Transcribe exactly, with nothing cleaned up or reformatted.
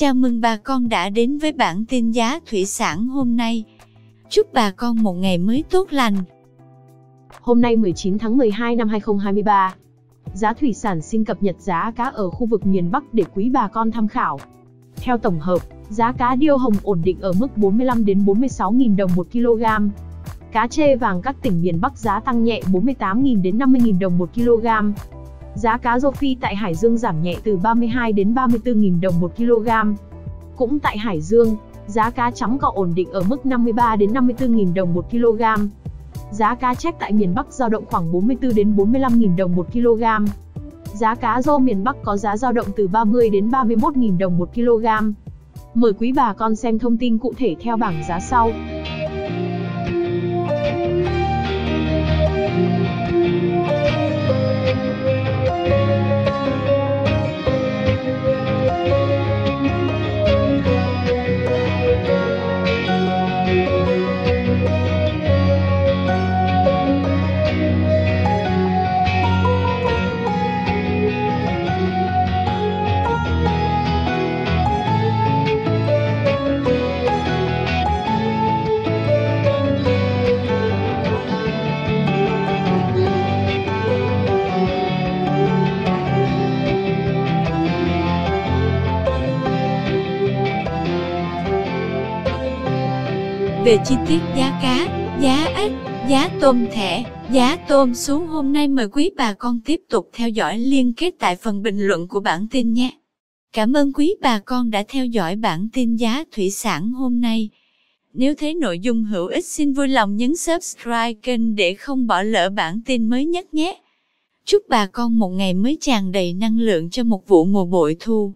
Chào mừng bà con đã đến với bản tin giá thủy sản hôm nay. Chúc bà con một ngày mới tốt lành. Hôm nay mười chín tháng mười hai năm hai nghìn không trăm hai mươi ba, giá thủy sản xin cập nhật giá cá ở khu vực miền Bắc để quý bà con tham khảo. Theo tổng hợp, giá cá điêu hồng ổn định ở mức bốn mươi lăm đến bốn mươi sáu nghìn đồng một ki lô gam. Cá trê vàng các tỉnh miền Bắc giá tăng nhẹ bốn mươi tám nghìn đến năm mươi nghìn đồng một ki lô gam. Giá cá rô phi tại Hải Dương giảm nhẹ từ ba mươi hai đến ba mươi tư nghìn đồng một ki lô gam. Cũng tại Hải Dương, giá cá trắng cọ ổn định ở mức năm mươi ba đến năm mươi tư nghìn đồng một ki lô gam. Giá cá chép tại miền Bắc dao động khoảng bốn mươi tư đến bốn mươi lăm nghìn đồng một ki lô gam. Giá cá rô miền Bắc có giá dao động từ ba mươi đến ba mươi mốt nghìn đồng một ki lô gam. Mời quý bà con xem thông tin cụ thể theo bảng giá sau. Về chi tiết giá cá, giá ếch, giá tôm thẻ, giá tôm sú hôm nay mời quý bà con tiếp tục theo dõi liên kết tại phần bình luận của bản tin nhé. Cảm ơn quý bà con đã theo dõi bản tin giá thủy sản hôm nay. Nếu thấy nội dung hữu ích xin vui lòng nhấn subscribe kênh để không bỏ lỡ bản tin mới nhất nhé. Chúc bà con một ngày mới tràn đầy năng lượng cho một vụ mùa bội thu.